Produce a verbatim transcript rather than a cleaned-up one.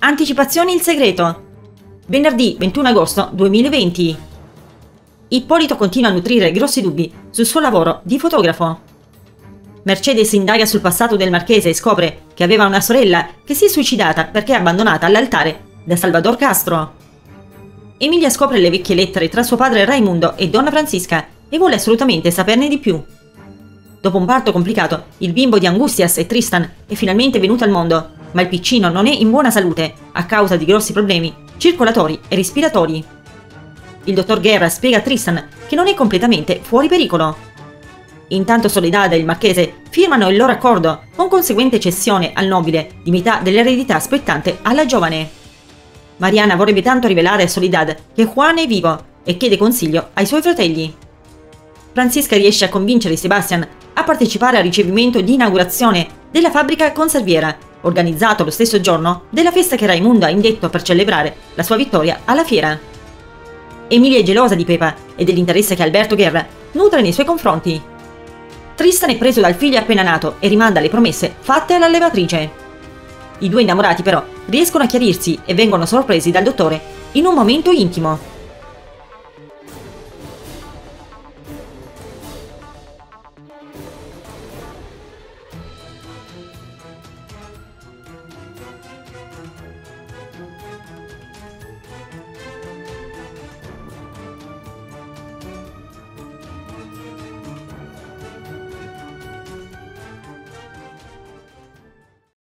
Anticipazioni Il Segreto. Venerdì ventuno agosto duemilaventi. Ippolito continua a nutrire grossi dubbi sul suo lavoro di fotografo. Mercedes indaga sul passato del Marchese e scopre che aveva una sorella che si è suicidata perché abbandonata all'altare da Salvador Castro. Emilia scopre le vecchie lettere tra suo padre Raimundo e Donna Francisca e vuole assolutamente saperne di più. Dopo un parto complicato, il bimbo di Angustias e Tristan è finalmente venuto al mondo, ma il piccino non è in buona salute a causa di grossi problemi circolatori e respiratori. Il dottor Guerra spiega a Tristan che non è completamente fuori pericolo. Intanto Soledad e il Marchese firmano il loro accordo con conseguente cessione al nobile di metà dell'eredità spettante alla giovane. Mariana vorrebbe tanto rivelare a Soledad che Juan è vivo e chiede consiglio ai suoi fratelli. Francisca riesce a convincere Sebastian a partecipare al ricevimento di inaugurazione della fabbrica conserviera, organizzato lo stesso giorno della festa che Raimundo ha indetto per celebrare la sua vittoria alla fiera. Emilia è gelosa di Pepa e dell'interesse che Alberto Guerra nutre nei suoi confronti. Tristan è preso dal figlio appena nato e rimanda le promesse fatte alla levatrice. I due innamorati però riescono a chiarirsi e vengono sorpresi dal dottore in un momento intimo.